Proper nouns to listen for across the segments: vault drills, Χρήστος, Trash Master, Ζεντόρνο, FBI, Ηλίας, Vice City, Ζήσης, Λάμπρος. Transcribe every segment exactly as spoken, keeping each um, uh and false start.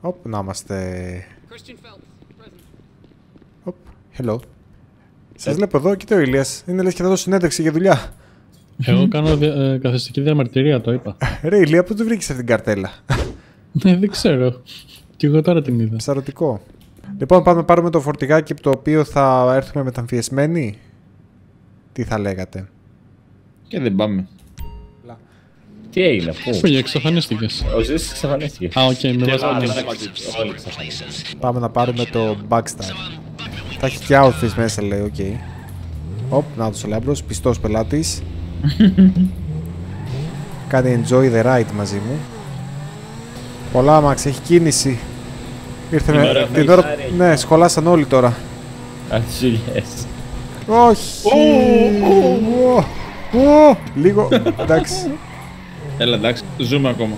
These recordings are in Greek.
Οπ, να είμαστε... Οπ, hello. Σας βλέπω εδώ, κοίτα ο Ηλίας. Είναι λες και θα δώσω συνέντευξη για δουλειά. Εγώ κάνω ε, καθεστική διαμαρτυρία, το είπα. Ρε Ηλία, πώς το βρήκες αυτήν την καρτέλα? Ναι, δεν ξέρω. Κι εγώ τώρα την είδα. Ψαρωτικό. Λοιπόν, πάμε να πάρουμε το φορτηγάκι από το οποίο θα έρθουμε μεταμφιεσμένοι. Τι θα λέγατε? Και δεν πάμε. Τι έγινε, πού? Φίλοι, εξαφανίστηκες. Ο Ζήσης εξαφανίστηκε. Α, οκ, με βάζοντας. Πάμε να πάρουμε το backstab. Θα έχει και outfits μέσα, λέει, οκ. Οπ, να τους ο Λάμπρος, πιστός πελάτης. Κάνει enjoy the ride μαζί μου. Πολλά αμάξι, έχει κίνηση. Ήρθε με την ώρα... Ναι, σχολάσαν όλοι τώρα. Ατσουλιές. Όχι! Λίγο, εντάξει. Έλα, εντάξει, ζούμε ακόμα.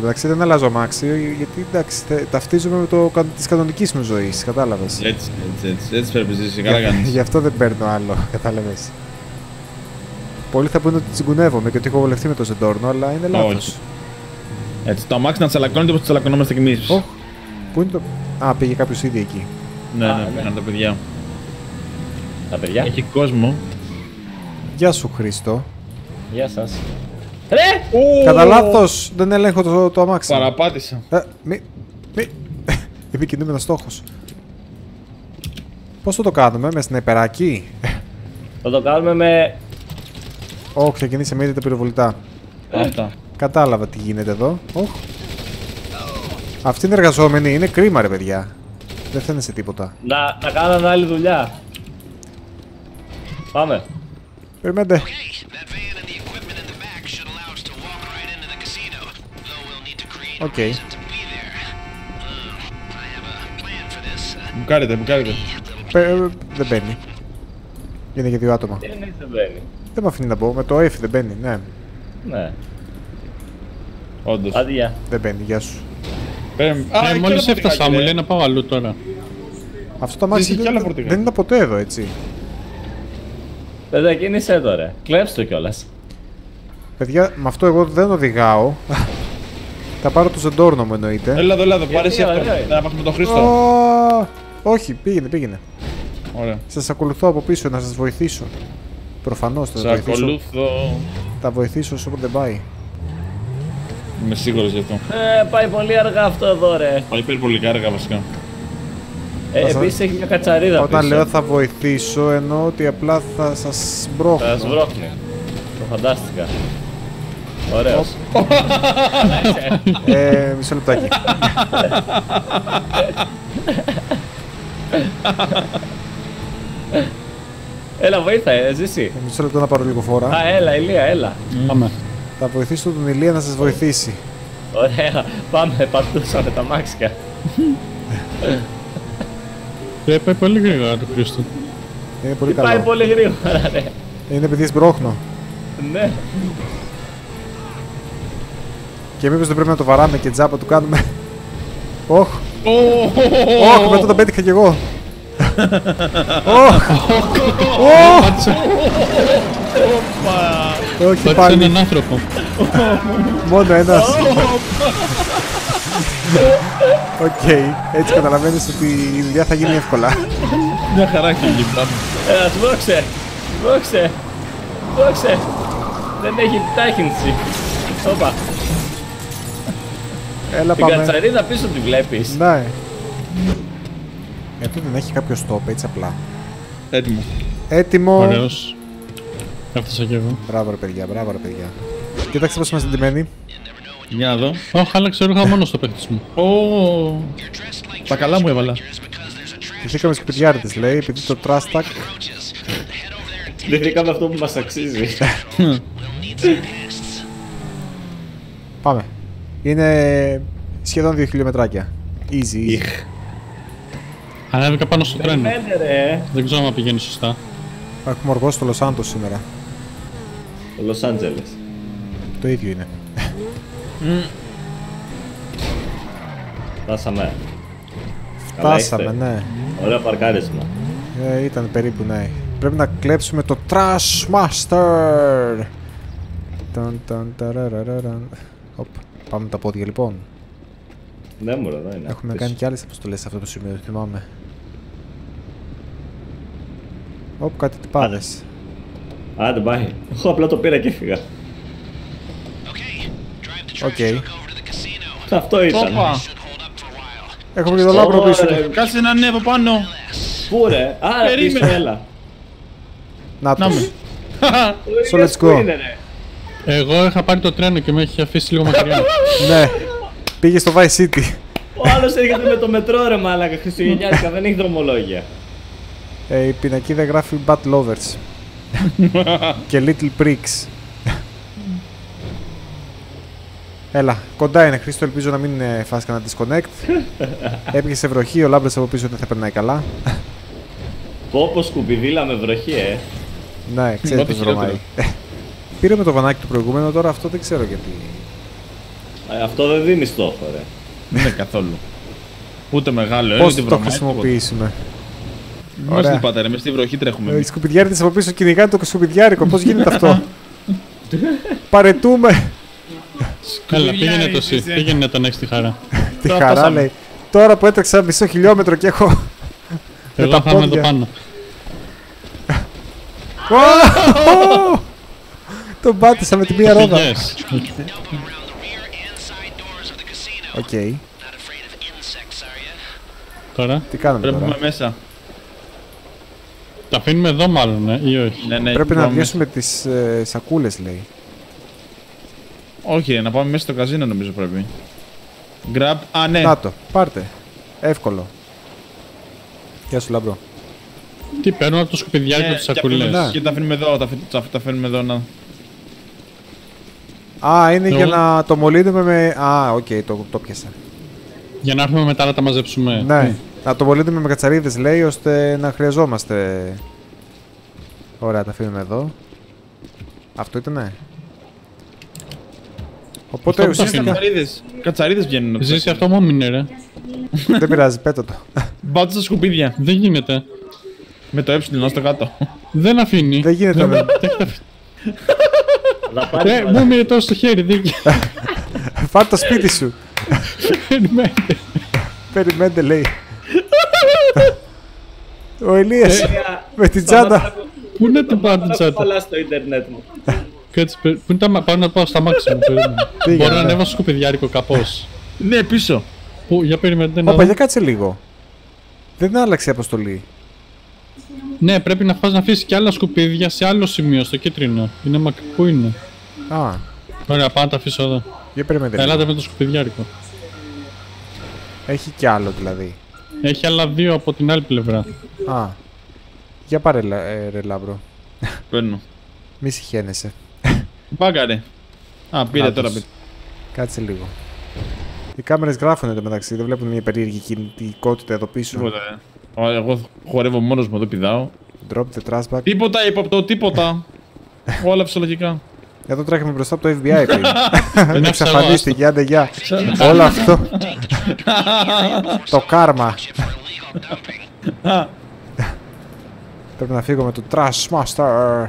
Εντάξει, δεν αλλάζω αμάξι, γιατί εντάξει, ταυτίζομαι με το της κανονικής μου ζωής, κατάλαβες. Έτσι, έτσι, έτσι πρέπει ζήσει, καλά κάνεις. Γι' αυτό δεν παίρνω άλλο, κατάλαβες. Πολλοί θα πούνε ότι τσιγκουνεύομαι και ότι έχω βολευτεί με το ζεντόρνο, αλλά είναι λάθος. Έτσι, το αμάξι να τσαλακώνεται όπως τσαλακωνόμαστε κι εμείς. Oh, πού είναι το... Α, πήγε κάποιος ήδη εκεί. Ναι, ναι, πήγαν τα παιδιά. Τα παιδιά. Έχει κόσμο. Γεια σου, Χρήστο. Γεια σας. Ρε! Κατά λάθος δεν ελέγχω το, το αμάξι. Παραπάτησα. Ε, μη... μη... επικινούμενος στόχος. Πώς θα το κάνουμε, με σνεπεράκι? Θα το κάνουμε με... Ω, ξεκινήσαμε ήδη τα πυροβολητά. Αυτά. Κατάλαβα τι γίνεται εδώ. Oh. Αυτοί είναι εργαζόμενοι, είναι κρίμα ρε παιδιά. Δεν φταίνε σε τίποτα. Να, να κάνανε άλλη δουλειά. Πάμε. Περιμένετε. Οκ. Okay. Μπουκάρετε, μπουκάρετε. Δεν μπαίνει. Είναι για δύο άτομα. Δεν μπαίνει. Δεν με αφήνει να μπω, με το F δεν μπαίνει, ναι. Ναι. Όντως. Άδεια. Δεν μπαίνει, γεια σου. Ναι, μόλις έφτασα, μου λέει να πάω αλλού τώρα. Αυτό το αμάξι δεν είναι ποτέ εδώ, έτσι. Παιδιά, κίνησε εδώ ρε. Κλέψτε το κιόλας. Παιδιά, με αυτό εγώ δεν οδηγάω. Θα πάρω το ζεντόρνο μου εννοείται. Έλα εδώ, έλα εδώ, πάρε εσύ αυτό. Να πάμε με τον Χρήστο. Όχι, πήγαινε, πήγαινε. Ωραία. Σας ακολουθώ από πίσω να σας βοηθήσω. Προφανώς θα βοηθήσω. Σας ακολουθώ. Θα βοηθήσω όσο δεν πάει. Είμαι σίγουρος γι' αυτό. Ε, πάει πολύ αργά αυτό εδώ ρε. Πάει υπερβολικά αργά βασικά. Ε, επίσης έχει μια κατσαρίδα. Όταν πίσω λέω θα βοηθήσω, εννοώ ότι απλά θα σας μπρόχνω. Θα σας μπρόχνω. Το φαντάστηκα. Ωραίος. ε, μισό λεπτάκι. Έλα βοήθα, Ζήση. Μισό λεπτό να πάρω λίγο φορά. Α, έλα Ηλία, έλα. Mm. Πάμε. Θα βοηθήσω τον Ηλία να σας βοηθήσει. Ωραία, πάμε, πατούσαμε τα μάξικα. Ε, πάει πολύ γρήγορα το Χρήστο. Είναι πολύ καλό. Πάει πολύ γρήγορα, ναι. Είναι επειδή σμπρώχνω. Ναι. Και μήπως δεν πρέπει να το βαράμε και τζάπα του κάνουμε. Όχ. Όχ, μετά το πέτυχα κι εγώ. Όχ. Όχ. Όχι πάλι. Πάτησε έναν άνθρωπο. Μόνο ένας. Οκ, έτσι καταλαβαίνεις ότι η δουλειά θα γίνει εύκολα. Μια χαρά και εκεί πάμε. Έλα, σβόξε, σβόξε, σβόξε. Δεν έχει τάχυνση. Όπα. Έλα πάμε. Την κατσαρίδα πίσω τη βλέπεις. Ναι. Γιατί δεν έχει κάποιο στόπ, έτσι απλά. Έτοιμο. Έτοιμο. Ωραίος. Έφτασα κι εγώ. Μπράβο ρε παιδιά, μπράβο ρε παιδιά. Κοίταξε πως είμαστε εντυμένοι. Για να δω. Ωχ, άλλαξε ρούχα μόνο στο παίχτης μου. Ω, τα καλά μου έβαλα. Τυχήκαμε σκουπιδιάρτες λέει, επειδή το trash tag. Δεν βρήκαμε αυτό που μας αξίζει. Πάμε. Είναι σχεδόν δύο χιλιομετράκια. Easy. Ανέβηκα πάνω στο τρένο. Δεν ξέρω αν πηγαίνει σωστά. Έχουμε οργώσει στο Los Angeles σήμερα. Το Los Angeles. Το ίδιο είναι. Mm. Φτάσαμε. Φτάσαμε, ναι. Ωραίο παρκάρισμα. Ε, ήταν περίπου, ναι. Πρέπει να κλέψουμε το Trash Master. Ταν, ταν, ταραραραραν. Οπ. Πάμε τα πόδια λοιπόν. Ναι, μωρέ, δεν είναι. Έχουμε πίσω κάνει και άλλες αποστολές σε αυτό το σημείο, θυμάμαι. Όπου κάτι τυπάδες. Άντε, πάει. Εγώ απλά το πήρα και έφυγα. Οκ. Okay. Αυτό ήταν. Όπα. Έχω βρει το Λάμπρο πίσω. Κάτσε να ανέβω πάνω. Πού ρε, άρα πίσω, έλα. Να το. So let's go. Εγώ είχα πάρει το τρένο και με έχει αφήσει λίγο μακριά. Ναι. Πήγε στο Vice City. Ο άλλος έρχεται με το μετρό ρε μάλακα, χριστουγεννιάτικα, δεν έχει δρομολόγια. Ε, η πινακίδα γράφει Bad Lovers και Little Pricks. Έλα, κοντά είναι Χρήστο, ελπίζω να μην είναι φάσκα να disconnect. Έπιε σε βροχή, ο Λάμπρος από πίσω δεν θα περνάει καλά. Πόπο σκουπιδίλα με βροχή, ε. Ναι, ξέρετε πώς βρωμάει. Πήρε με το βανάκι του προηγούμενο, τώρα αυτό δεν ξέρω γιατί. Ε, αυτό δεν δίνει στόχο, ρε. Δεν είναι καθόλου. Ούτε μεγάλο, έτσι. Πώς το χρησιμοποιήσουμε. Πώς την πάτε, ρε, μες στη βροχή τρέχουμε. Οι σκουπιδιάρτες από πίσω κυνηγάνε το σκουπιδιάρικο, πώς γίνεται αυτό. Παρετούμε. Καλά, πήγαινε το εσύ, πήγαινε να τον έχεις τη χαρά. Τη χαρά λέει. Τώρα που έτρεξα μισό χιλιόμετρο και έχω. Εγώ θα είμαι εδώ πάνω. Τον πάτησα με τη μία ρόδα. Οκ. Τώρα τι κάνουμε τώρα. Πρέπει να μέσα. Τα αφήνουμε εδώ μάλλον ή όχι. Πρέπει να βιώσουμε τις σακούλες λέει. Όχι, να πάμε μέσα στο καζίνο νομίζω πρέπει. Grab, α ναι. Να το, πάρτε. Εύκολο. Γεια σου Λαμπρό. Τι παίρνω από το σκουπιδιάκι με τις σακούλες. Και τα αφήνουμε εδώ, τα αφήνουμε εδώ να... Α, είναι για να το μολύνουμε με... Α, οκ, το πιάσα. Για να έρθουμε μετά να τα μαζέψουμε. Ναι, να το μολύνουμε με κατσαρίδες λέει, ώστε να χρειαζόμαστε. Ωραία, τα αφήνουμε εδώ. Αυτό ήτανε. Οπότε ουσιαστικά... Κατσαρίδες, κατσαρίδες βγαίνουν. Ζήσει αυτό μόνο είναι ρε. Δεν πειράζει, πέτα το. Μπάτω στα σκουπίδια. Δεν γίνεται. Με το ε στο κάτω. Δεν αφήνει. Δεν γίνεται με... Ρε, μου μείνε τώρα στο χέρι, δίκαιο. Φάρ' το σπίτι σου. Περιμέντε. Περιμέντε λέει. Ο Ηλίας με την τσάντα. Πού να την πάρω την τσάντα. Κάτσε, πού είναι τα πάνω να πάω στα μάξι μου. Μπορώ να ανέβω σκουπιδιάρικο καπώς. Ναι, πίσω. Πού, για περιμένετε να... Ωπα, για κάτσε λίγο. Δεν άλλαξε η αποστολή. Ναι, πρέπει να φας να αφήσεις και άλλα σκουπίδια σε άλλο σημείο, στο κίτρινο. Είναι μακ... Πού είναι. Α. Ωραία, πάω να τα αφήσω εδώ. Για περιμένετε. Ελάτε με το σκουπιδιάρικο. Έχει κι άλλο δηλαδή. Έχει άλλα δύο από την άλλη πλευρά. Α. Για πάρε ρε Λάμπρο. Παίρνω. Μη συχαίνεσαι. Μπάγκαρε. Α, πήρε Άτος. Τώρα πήρε. Κάτσε λίγο. Οι κάμερες γράφουνε το μεταξύ, δεν βλέπουν μια περίεργη κινητικότητα εδώ πίσω. Τίποτα. Εγώ χορεύω μόνος μου, δεν πηδάω. Drop the trash bag. Τίποτα, υποπτώ, τίποτα. Όλα ψυχολογικά. Εδώ τρέχαμε μπροστά από το εφ μπι άι πριν. Δεν εξαφανίστηκε, άντε γεια. Όλο αυτό. Το κάρμα. Πρέπει να φύγω με το Trash Master.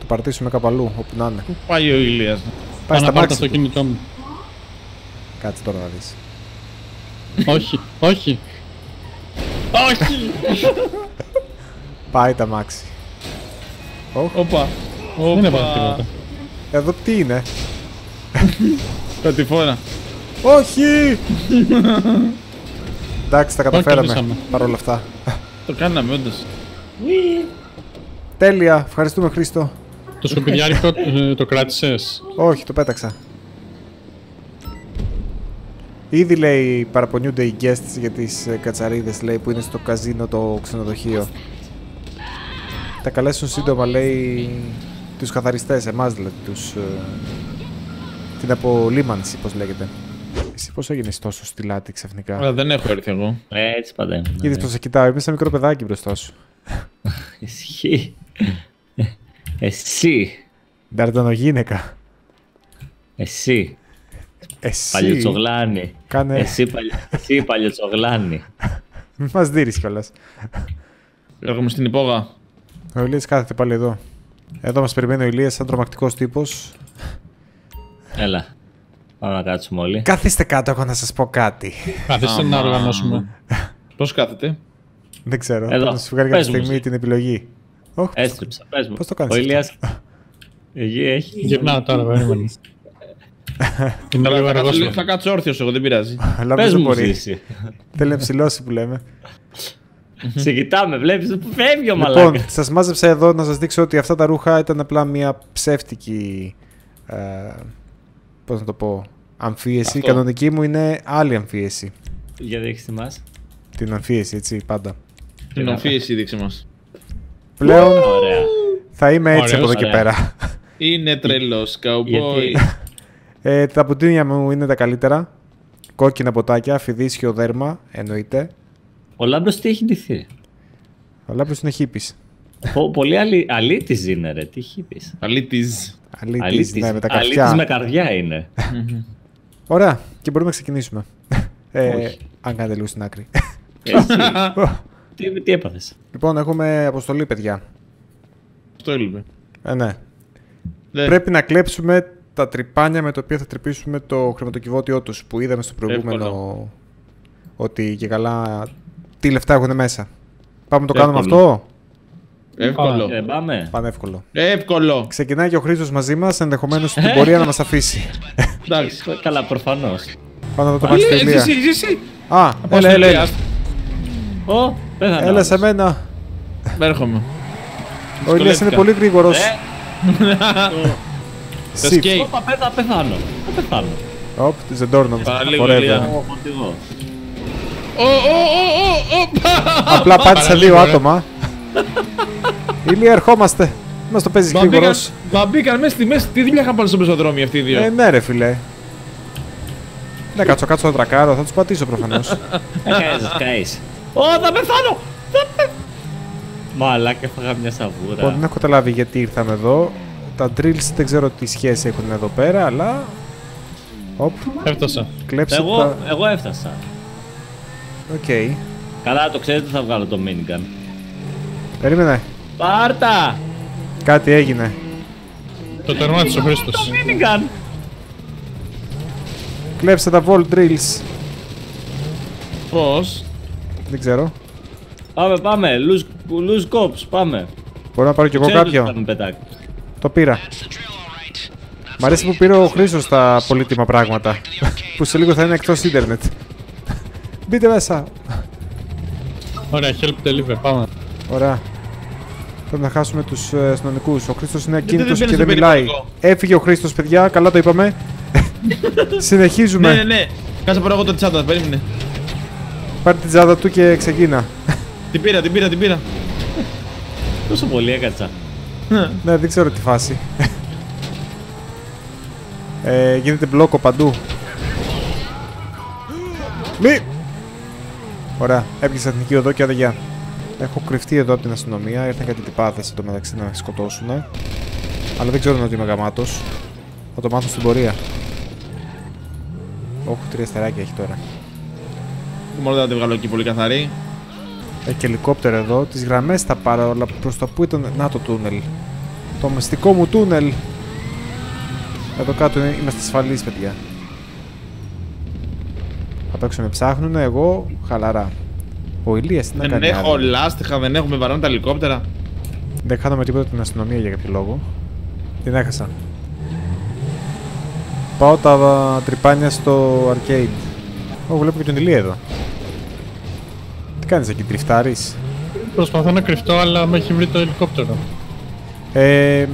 Το παρτίσουμε κάπου αλλού, όπου να είναι. Πού πάει ο Ηλίας. Πάει στα μάξι του. Κινητό μου. Κάτσε τώρα να δεις. Όχι, όχι. Όχι. Πάει τα μάξι. Όπα. Δεν είναι παρακτηβότητα. Εδώ τι είναι. Κατηφόρα. Όχι. Εντάξει, τα καταφέραμε παρόλα αυτά. Το κάναμε όντως. Τέλεια, ευχαριστούμε Χρήστο. Το σκουπιδιάρικο το κράτησες. Όχι, το πέταξα. Ήδη λέει παραπονιούνται οι guests για τις κατσαρίδες λέει που είναι στο καζίνο το ξενοδοχείο. Τα καλέσουν σύντομα λέει τους καθαριστές, εμάς δηλαδή τους... την απολύμανση πως λέγεται. Εσύ πως έγινες τόσο στυλάτη ξαφνικά. Άρα δεν έχω έρθει εγώ. Ε, έτσι πάντα είμαι. Είδες πως σε κοιτάω, είμαι σαν μικρό παιδάκι μπροστά σου. Εσύ. Εσύ. Νταρτανογίνεκα. Εσύ. Εσύ. Παλιοτσογλάνη. Κάνε... Εσύ, παλι... Εσύ παλιοτσογλάνη. Μην μας δείρεις κιόλας. Έρχομαι στην υπόγα. Ο Ηλίας κάθεται πάλι εδώ. Εδώ μας περιμένει ο Ηλίας σαν τρομακτικός τύπος. Έλα. Πάμε να κάτσουμε όλοι. Καθίστε κάτω, έχω να σας πω κάτι. Καθίστε να οργανώσουμε. Πώς κάθετε? Δεν ξέρω. Εδώ. Θα σας βγάλει κάποια στιγμή την επιλογή. Έστριψα, πες μου. Πώς το κάνεις? Ο Ηλίας. Γυρνάω τώρα, περίμενε. Θα κάτσω όρθιος εγώ, δεν πειράζει. Πες μου ζήσει. Θέλει να ψηλώσει που λέμε. Σε κοιτάμε, βλέπεις που φεύγει ο μαλάκα. Λοιπόν, σας μάζεψα εδώ να σας δείξω ότι αυτά τα ρούχα ήταν απλά μια ψεύτικη, ε, πώς να το πω, αμφίεση. Η κανονική μου είναι άλλη αμφίεση. Για δείξτε μας. Την αμφίεση, έτσι, πάντα. Την αμφίεση δείξτε μας. Πλέον ωραία. Θα είμαι έτσι. Ωραίος, από εδώ και πέρα. Είναι τρελός, καουμπόι. ε, τα πουτίνια μου είναι τα καλύτερα. Κόκκινα ποτάκια, φιδίσιο δέρμα, εννοείται. Ο Λάμπρος τι έχει ντυθεί? Ο Λάμπρος είναι χίπης. Πολύ αλή, αλήτης είναι ρε, τι χίπης. Αλήτης. Αλήτης, αλήτης, ναι, με τα καρδιά. Αλήτης με καρδιά είναι. Ωραία, και μπορούμε να ξεκινήσουμε. ε, αν κάνετε λίγο στην άκρη. Εσύ, τι, τι έπαθες? Λοιπόν, έχουμε αποστολή, παιδιά. Αυτό έλειπε. Ε, ναι. Δε. Πρέπει να κλέψουμε τα τρυπάνια με τα οποία θα τρυπήσουμε το χρηματοκιβώτιό τους, που είδαμε στο προηγούμενο. Εύκολο. Ότι και καλά... Τι λεφτά έχουν μέσα. Πάμε να το εύκολο. Κάνουμε αυτό. Εύκολο. Ε, πάμε. Πάμε εύκολο. Εύκολο. Ξεκινάει και ο Χρήστος μαζί μας, ενδεχομένως στην πορεία να μας αφήσει. Εντάξει. Καλά, προφανώς. Πάμε να το πάμε στην τελεία. Α, έλα, έλα, έλα. Ω, πέθανα. Έλα σε μένα. Έρχομαι. Ο Ηλίας είναι πολύ γρήγορος. Σιφ. Ωπα, πέθανω. Πέθανω. Ωπ, ζεντόρνο. Oh, oh, oh, oh. Απλά πάτησα δύο άτομα. Ηλία, ερχόμαστε. Μας το παίζεις γρήγορος. Μα μπήκαν μέσα στη μέση. Τι δουλειά είχαν πάνω στο πεζοδρόμι αυτοί οι δύο? Ε, ναι ρε φίλε. Ναι, κάτσω, κάτσω το τρακάρω. Θα τους πατήσω προφανώς. Θα καείς. Ω, θα πεθάνω. Μαλάκα, έφαγα μια σαβούρα. Λοιπόν, δεν έχω καταλάβει γιατί ήρθαμε εδώ. Τα drills δεν ξέρω τι σχέση έχουν εδώ πέρα, αλλά... Έφτασα. Εγώ έφτασα. Okay. Καλά, το ξέρετε θα βγάλω το minigun. Περίμενε. Πάρτα! Κάτι έγινε. Το τερμάτισε ο Χρήστος. Το minigun! Κλέψτε τα vault drills. Πώς? Δεν ξέρω. Πάμε, πάμε. Lose cops, πάμε. Μπορώ να πάρω κι εγώ κάποιο? Το πήρα. Μ' αρέσει που πήρε ο Χρήστος τα πολύτιμα πράγματα. Που σε λίγο θα είναι εκτός ίντερνετ. Μπείτε μέσα! Ωραία, help deliver, πάμε. Ωραία. Πρέπει να χάσουμε τους αστυνομικούς. Ο Χρήστος είναι ακίνητος και δεν μιλάει. Έφυγε ο Χρήστος, παιδιά, καλά το είπαμε. Συνεχίζουμε. Ναι, ναι, ναι. Κάτσε να πάρω εγώ την τσάντα, περίμενε. Πάρε την τσάντα του και ξεκίνα. Την πήρα, την πήρα, την πήρα. Τόσο πολύ έκατσα. Ναι, δεν ξέρω τη φάση. ε, γίνεται μπλόκο παντού. Μη! Ωραία, έπιασε εθνική οδό και άντε γεια. Έχω κρυφτεί εδώ από την αστυνομία, ήρθαν κάτι τυπάδες εδώ μεταξύ να με σκοτώσουν. Αλλά δεν ξέρω ότι είμαι γαμάτος. Θα το μάθω στην πορεία. Όχι, τρία στεράκια έχει τώρα. Μόνο δεν θα τη βγάλω εκεί πολύ καθαρή. Έχει και ελικόπτερο εδώ, τις γραμμές θα πάρω, αλλά προς το που ήταν... Να το τούνελ. Το μυστικό μου τούνελ. Εδώ κάτω είμαστε ασφαλείς, παιδιά. Απ' έξω με ψάχνουν, εγώ χαλαρά. Ο Ηλίας τι να κάνει? Δεν έχω λάστιχα, δεν έχουμε βαράνε τα ελικόπτερα. Δεν χάνομαι τίποτα την αστυνομία για κάποιο λόγο. Την έχασα. Πάω τα τρυπάνια στο arcade. Ω, βλέπω και τον Ηλία εδώ. Τι κάνεις εκεί, τριφτάρεις? Προσπαθώ να κρυφτώ, αλλά με έχει βρει το ελικόπτερο. Ε,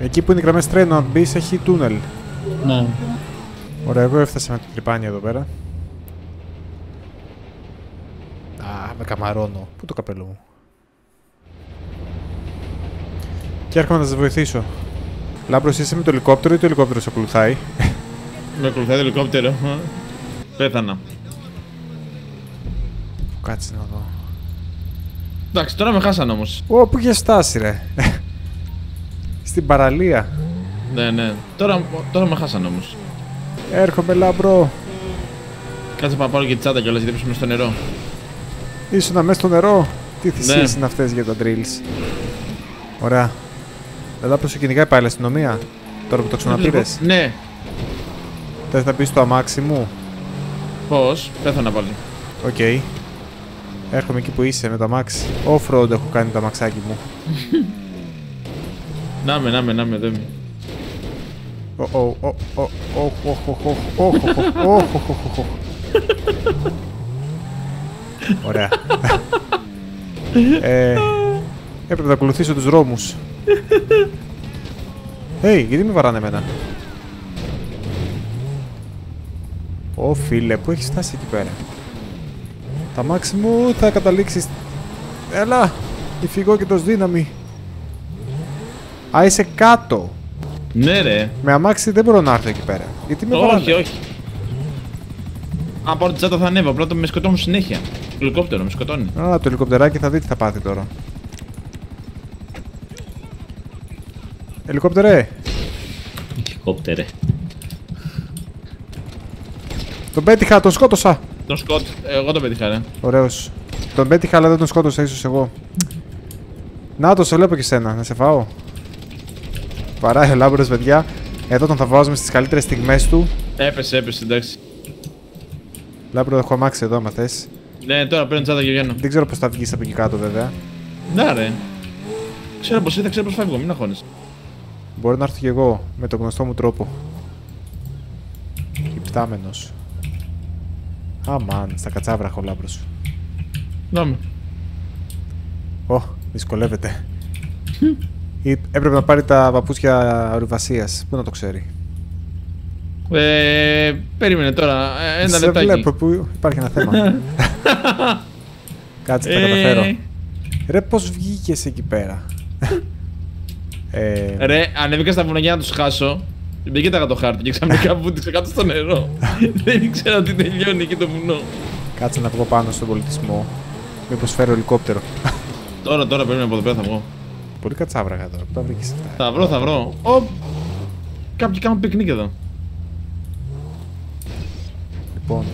εκεί που είναι οι γραμμές τρένο, αν μπεις, έχει τούνελ. Ναι. Ωραία, εγώ έφτασα με την τρυπάνια εδώ πέρα. Α, με καμαρώνω. Πού το καπέλο μου? Και έρχομαι να σας βοηθήσω. Λάμπρος, είσαι με το ελικόπτερο ή το ελικόπτερο σε ακολουθάει? Με ακολουθάει το ελικόπτερο. Πέθανα. Κάτσε να δω. Εντάξει, τώρα με χάσαν όμως. Ω, πού είχε στάσει ρε? Στην παραλία. Ναι, ναι. Τώρα, τώρα με χάσαν όμως. Έρχομαι, Λάμπρο. Κάτσε να πάρω και τη τσάντα κιόλας γιατί πέσουμε στο νερό. Ήσουνα μέσα στο νερό. Τι θυσίες είναι αυτές για τα drills. Ωραία. Εδώ προ το κυνηγάει πάλι η αστυνομία. Τώρα που το ξαναπήρες. Ναι. Θες να πεις στο αμάξι μου? Πώς, πέθανα πάλι. Οκ. Okay. Έρχομαι εκεί που είσαι με το αμάξι. Off-road έχω κάνει το αμαξάκι μου. Να με, να με, να με, δε με. Ωραία. Έπρεπε να ακολουθήσω τους δρόμους. Hey, γιατί με βαράνε εμένα? Ω φίλε, πού έχεις φτάσει εκεί πέρα? Τα μάξι μου θα καταλήξεις. Έλα, υφηγό και το δύναμη. Α, είσαι κάτω. Ναι ρε. Με αμάξι δεν μπορώ να έρθω εκεί πέρα. Γιατί με βαράνε? Όχι, όχι. Αν πάρω την τσάντα θα ανέβω, απλά το με σκοτώνουν συνέχεια. Το ελικόπτερο με σκοτώνει. Α, το ελικόπτεράκι θα δει τι θα πάθει τώρα. Ελικόπτερε! Ελικόπτερε. Τον πέτυχα, τον σκότωσα! Τον σκότ... εγώ τον πέτυχα ρε. Ωραίος. Τον πέτυχα αλλά δεν τον σκότωσα ίσως εγώ. Να το σε βλέπω και σένα, να σε φάω. Παράει ο Λάμπρος παιδιά. Εδώ τον θα βάζουμε στις καλύτερες στιγμές του. Έπεσε, έπεσε, εντάξει. Λάμπρο, έχω αμάξει εδώ άμα θες. Ναι, τώρα παίρνω τσάντα και βγαίνω. Δεν ξέρω πως θα βγεις από εκεί κάτω βέβαια. Να ρε. Ξέρω πως ήρθα, ξέρω πως φεύγω, μην αγχώνεσαι. Μπορεί να έρθω κι εγώ με τον γνωστό μου τρόπο. Υπτάμενος. Αμάν, στα κατσάβρα ο Λάμπρος. Να με. Ω, δυσκολεύεται. Έπρεπε να πάρει τα παπούτσια ορειβασίας. Πού να το ξέρει. Ε, περίμενε τώρα, ένα σε λεπτάκι. Σε βλέπω που υπάρχει ένα θέμα. Κάτσε, θα καταφέρω. Ρε, πώς βγήκες εκεί πέρα? ε... Ρε, ανέβηκα στα βουνά για να τους χάσω. Δεν κοίταγα το χάρτη και ξαφνικά βούτυξε κάτω στο νερό. Δεν ήξερα ότι τελειώνει εκεί το βουνό. Κάτσε να βγω πάνω στον πολιτισμό. Μήπως φέρω ελικόπτερο. Τώρα, τώρα περίμενε από εδώ πέρα θα βγω. Πολύ κατσάβρα τώρα, που τα βρήκες αυτά. Θα βρω, θα βρω. Ω, κάποιοι κάνουν πικνίκ εδώ. Λοιπόν.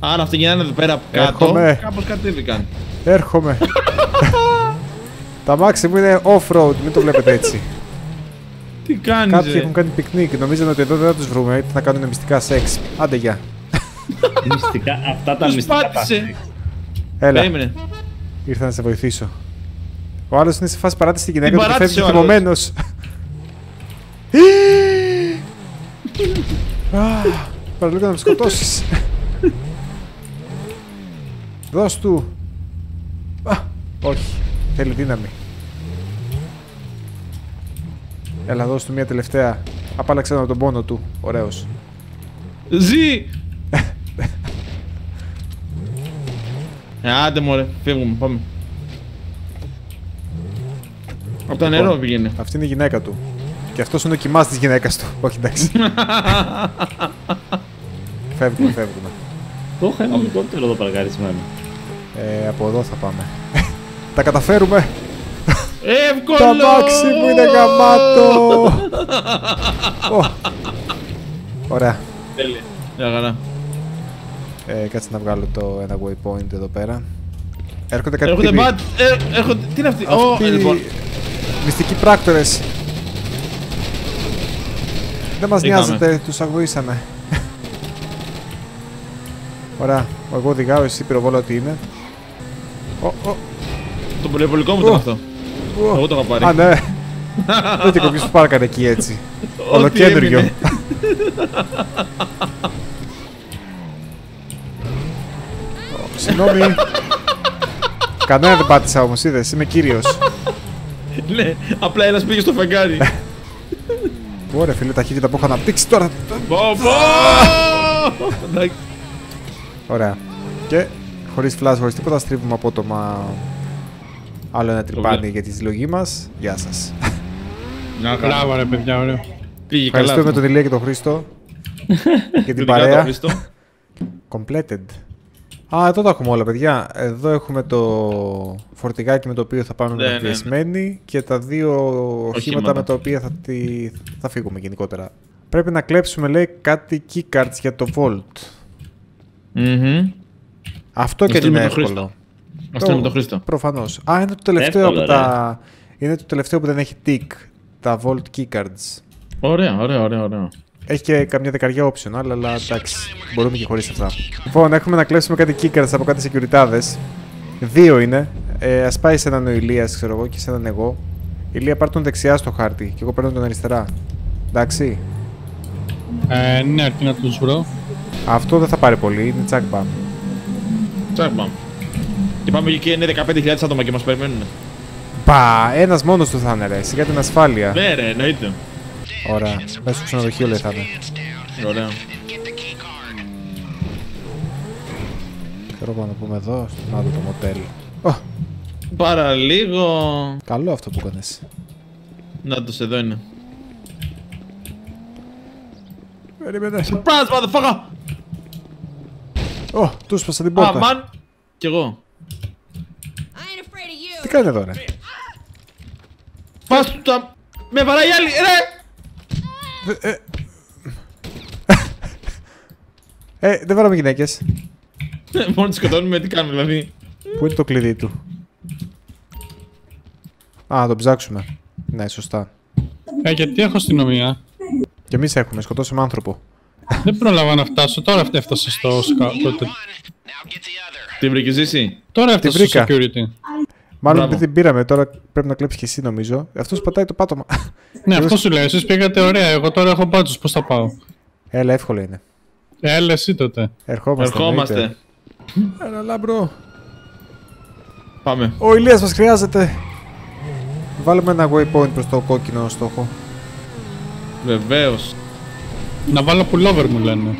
Αν αυτοί γίνανε εδώ πέρα κάτω, κάπως κατέβηκαν. Έρχομαι. Τα μάξι μου είναι off-road, μην το βλέπετε έτσι. Τι κάνεις? Κάποιοι έχουν κάνει πικνίκ, νομίζανε ότι εδώ δεν θα τους βρούμε, γιατί θα κάνουν μυστικά σεξ. Άντε γεια. Μυστικά, αυτά τα μυστικά τα σεξ. Έλα, ήρθα να σε βοηθήσω. Ο άλλος είναι σε φάση παράτηση στην γυναίκα του και φεύγει θυμωμένος. Παραλίγο να με σκοτώσεις. Δώσ' του. Α, όχι. Θέλει δύναμη. Έλα, δώσ' του μια τελευταία. Απάλλαξε έναν τον πόνο του. Ωραίος. Ζει! Άντε μωρέ, φύγουμε, πάμε. Από το νερό πήγαινε. Αυτή είναι η γυναίκα του. Και αυτός είναι ο κοιμάς της γυναίκας του. Όχι, εντάξει. Φεύγουμε, φεύγουμε. Το είχα ένα ελικόπτερο εδώ παρακαρισμένο. Ε, από εδώ θα πάμε. Τα καταφέρουμε! Εύκολο! Τα μάξι μου είναι γαμάτο! oh. Ωραία. Τέλεια. Μια χαρά. Ε, κάτσε να βγάλω το ένα waypoint εδώ πέρα. Έρχονται κάτι τύποι. Έρχονται μπατ... Έρχονται... Τι είναι αυτή... Αυτή... Oh, λοιπόν. Μυστικοί πράκτορες. Δεν μας νοιάζεται, τους αγνοήσαμε. Ωραία, εγώ οδηγάω, εσύ πυροβόλα ό,τι είναι. Oh, oh. Το πολυεπολικό μου oh. ήταν αυτό. Oh. Εγώ το είχα πάρει. Α, ah, ναι. Δεν και κοπείς που πάρκανε εκεί έτσι. Ολοκέντριο. oh, συγγνώμη. Κανένα δεν πάτησα όμως, είδες, είμαι κύριος. Ναι, απλά ένας πήγε στο φεγγάρι. Ωραία φίλε, ταχύτητα που έχω αναπτύξει τώρα. Εντάξει. Ωραία. Και χωρίς flash, χωρίς τίποτα, στρίβουμε απότομα άλλο ένα τρυπάνι για τη συλλογή μας. Γεια σας. Να καλά ρε παιδιά, ωραία. Πήγε καλά. Ευχαριστούμε τον Ηλία και τον Χρήστο. Και την παρέα. Completed. Α, εδώ τα έχουμε όλα παιδιά. Εδώ έχουμε το φορτηγάκι με το οποίο θα πάμε μεταφιεσμένοι και τα δύο οχήματα με τα οποία θα, τη... θα φύγουμε γενικότερα. Πρέπει να κλέψουμε λέει κάτι keycards για το vault. Mm-hmm. Αυτό και είναι εύκολο. Αυτό με τον Χρήστο. Προφανώς. Α, είναι το τελευταίο εύκολο, από τα... είναι το τελευταίο που δεν έχει tick. Τα Vault Keycards. Ωραία, ωραία, ωραία. Έχει και καμιά δεκαριά optional, αλλά εντάξει, μπορούμε και χωρίς αυτά. Λοιπόν, έχουμε να κλέψουμε κάτι κίκαρτ από κάτι σεκιουριτάδες. Δύο είναι. Ε, ας πάει σε έναν ο Ηλίας, ξέρω εγώ, και σε έναν εγώ. Ηλία, πάρ' τον δεξιά στο χάρτη και εγώ παίρνω τον αριστερά. Εντάξει. Ε, ναι, αρκεί να τους βρω. Αυτό δεν θα πάρει πολύ, είναι τσάκμπαμ. Τσάκμπαμ. Και πάμε εκεί, είναι δεκαπέντε χιλιάδες άτομα και μας περιμένουν. Πα, ένας μόνος του θα είναι ρε, σιγά την ασφάλεια. Ναι ρε, εννοείται. Ωραία, μέσα στο ξενοδοχείο λέει θα είναι. Ωραία. Θέλω να πούμε εδώ, να δω το μοτέλ. Oh. Πάρα λίγο. Καλό αυτό που κάνεις. Να τους εδώ είναι. Περίμενε. Surprise, motherfucker! Ω, του σπάσα την πόρτα. Αμάν! Κι εγώ. Τι κάνει εδώ, ρε. Φάς του τα... Με βαράει άλλη, ρε! Ε, δεν βαράμε γυναίκες. Μόνο τις σκοτώνουμε, τι κάνουμε δηλαδή. Πού είναι το κλειδί του? Α, το ψάξουμε. Ναι, σωστά. Ε, γιατί έχω αστυνομία. Και εμείς έχουμε, σκοτώσαμε άνθρωπο. Δεν πρόλαβα να φτάσω, τώρα έφτασα στο σκάφο. Την βρήκε ζήσει. Τώρα έφτασα στο security. Μάλλον επειδή την πήραμε, τώρα πρέπει να κλέψεις και εσύ νομίζω. Αυτός πατάει το πάτωμα. Ναι, αυτό σου λέει, εσείς πήγατε ωραία, εγώ τώρα έχω μπάτσους, πώς θα πάω. Έλα, εύκολο είναι. Έλα εσύ τότε. Ερχόμαστε. Ερχόμαστε. Έλα Λάμπρο. Πάμε. Ο Ηλίας μας χρειάζεται. Βάλουμε ένα waypoint προς το κόκκινο στόχο. Βεβαίως. Να βάλω pullover μου λένε.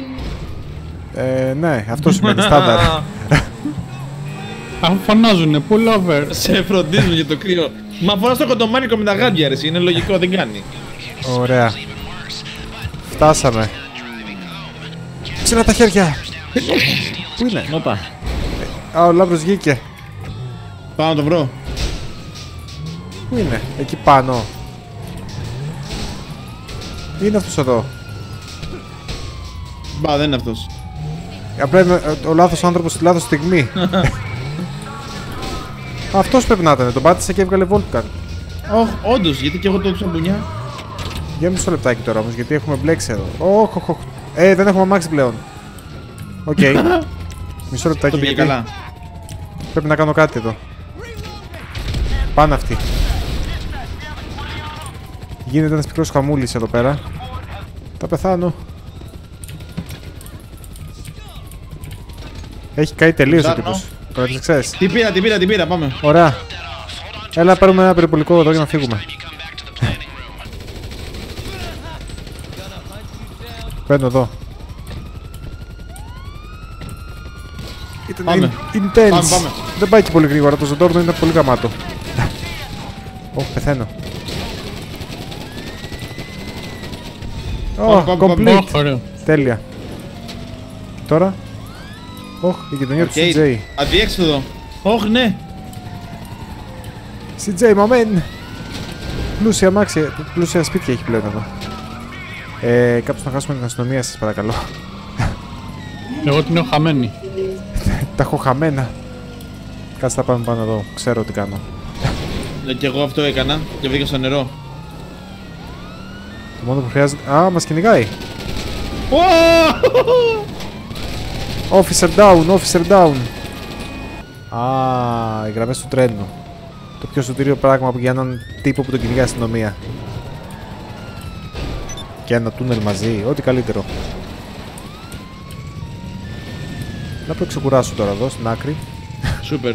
Ε, ναι, αυτό σημαίνει στάνταρ. Αν φωνάζουνε pullover. Σε φροντίζουν για το κρύο. Μα φοράς το κοντομάνικο με τα γάντια αρέσει, είναι λογικό, δεν κάνει. Ωραία. Φτάσαμε. Ξέρα τα χέρια. Πού είναι? Όπα. Α, ο Λάμπρος βγήκε. Πάω να το βρω. Πού είναι? Εκεί πάνω. Είναι αυτός εδώ. Μπα, δεν είναι αυτός. Απλά είναι ο λάθος άνθρωπος στη λάθος στιγμή. Αυτός πρέπει να ήταν, τον πάτησε και έβγαλε βόλτκαν. Ωχ, oh, όντως, γιατί και εγώ το έξω μπουνιά. Για μισό λεπτάκι τώρα όμως, γιατί έχουμε μπλέξει εδώ. Ωχ, oh, oh, oh. Ε, δεν έχουμε αμάξι πλέον. Οκ. Okay. Μισό λεπτάκι. Γιατί... καλά. Πρέπει να κάνω κάτι εδώ. Πάνε αυτοί. Γίνεται ένας πικρός χαμούλης εδώ πέρα. Θα πεθάνω. Έχει καεί τελείως ο τύπος. Την πήρα, την πήρα, την πήρα, πάμε. Ωραία. Έλα πάρουμε ένα περιπολικό εδώ για να φύγουμε. Παίρνω εδώ. Ήταν πάμε. In intense. Πάμε, πάμε. Δεν πάει και πολύ γρήγορα, το ζεντόρνο ήταν πολύ γαμάτο. Ωχ, πεθαίνω. Ωχ, oh, complete! Oh, τέλεια. Και τώρα... Ωχ, oh, η γειτονιά okay. του σι τζέι. Αδιέξοδο. Ωχ, oh, ναι! σι τζέι, μαμέν! Πλούσια αμάξια, πλούσια σπίτια έχει πλέον εδώ. Ε, κάπως να χάσουμε την αστυνομία σας, παρακαλώ. Εγώ την έχω χαμένη. Τα έχω χαμένα. Κάτσε να πάμε πάνω εδώ, ξέρω τι κάνω. Ναι, κι εγώ αυτό έκανα και βγήκα στο νερό. Το μόνο που χρειάζεται... Α, μας κυνηγάει! Officer down, officer down! Α, οι γραμμές του τρένου. Το πιο σωτήριο πράγμα για έναν τύπο που τον κυνηγάει η αστυνομία. Και ένα τούνελ μαζί, ό,τι καλύτερο. Να προξεκουράσω τώρα εδώ, στην άκρη. Σούπερ.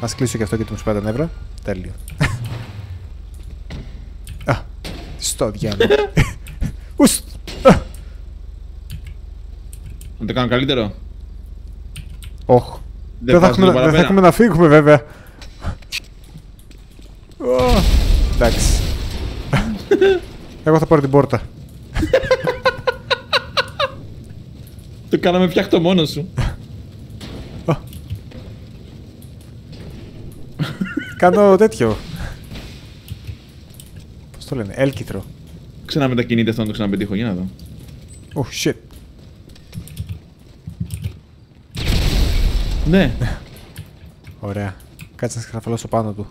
Ας κλείσω και αυτό και τους πέντε νεύρα. Τέλειο. Στο διάλογο. Ουστ! Να το κάνω καλύτερο. Όχι. Oh. Δεν, δεν, δεν θα έχουμε να φύγουμε βέβαια. Oh. Εντάξει. Εγώ θα πάρω την πόρτα. Το κάναμε φτιάχτο μόνο σου. Oh. Κάνω τέτοιο. Το λένε, έλκυτρο. Ξανά μετακινείται αυτό να το ξαναπετύχω, για να δω. Oh shit. Ναι. Ωραία. Κάτσε να σκραφαλώσω πάνω του.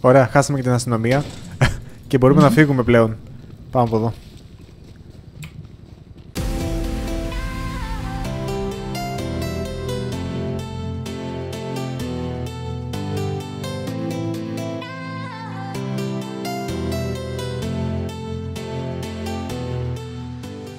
Ωραία, χάσαμε και την αστυνομία. Και μπορούμε mm-hmm. να φύγουμε πλέον. Πάμε από εδώ.